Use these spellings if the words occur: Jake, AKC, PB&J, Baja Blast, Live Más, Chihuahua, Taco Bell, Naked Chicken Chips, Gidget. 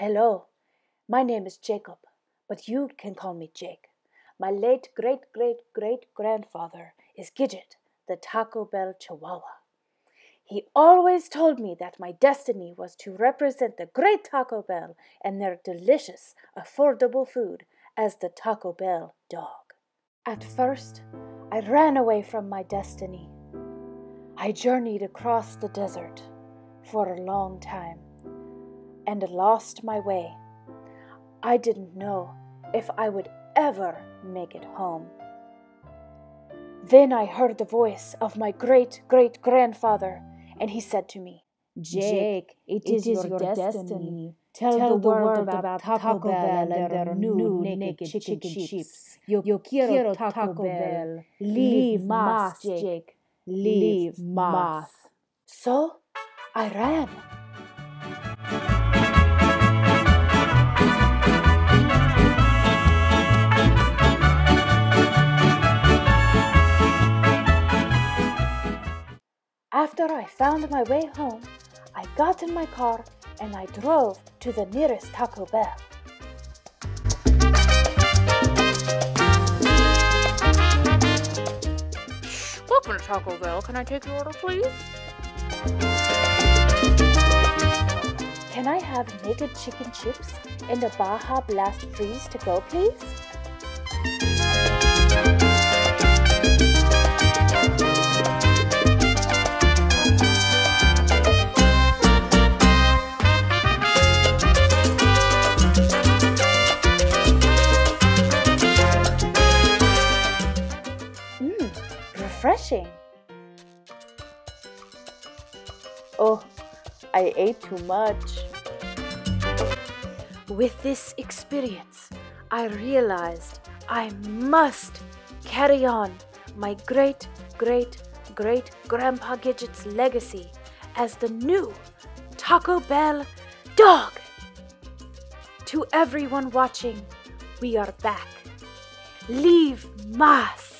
Hello, my name is Jacob, but you can call me Jake. My late great-great-great-grandfather is Gidget, the Taco Bell Chihuahua. He always told me that my destiny was to represent the great Taco Bell and their delicious, affordable food as the Taco Bell dog. At first, I ran away from my destiny. I journeyed across the desert for a long time and lost my way. I didn't know if I would ever make it home. Then I heard the voice of my great-great-grandfather, and he said to me, Jake, it is your destiny. Tell the world about Taco Bell and their new naked chicken chips. Yo quiero Taco Bell. Live Más, Jake. Live Más. So I ran. After I found my way home, I got in my car and I drove to the nearest Taco Bell. Welcome to Taco Bell. Can I take your order, please? Can I have naked chicken chips and a Baja Blast freeze to go, please? Refreshing. Oh, I ate too much. With this experience, I realized I must carry on my great-great-great-grandpa Gidget's legacy as the new Taco Bell dog. To everyone watching, we are back. Live Más.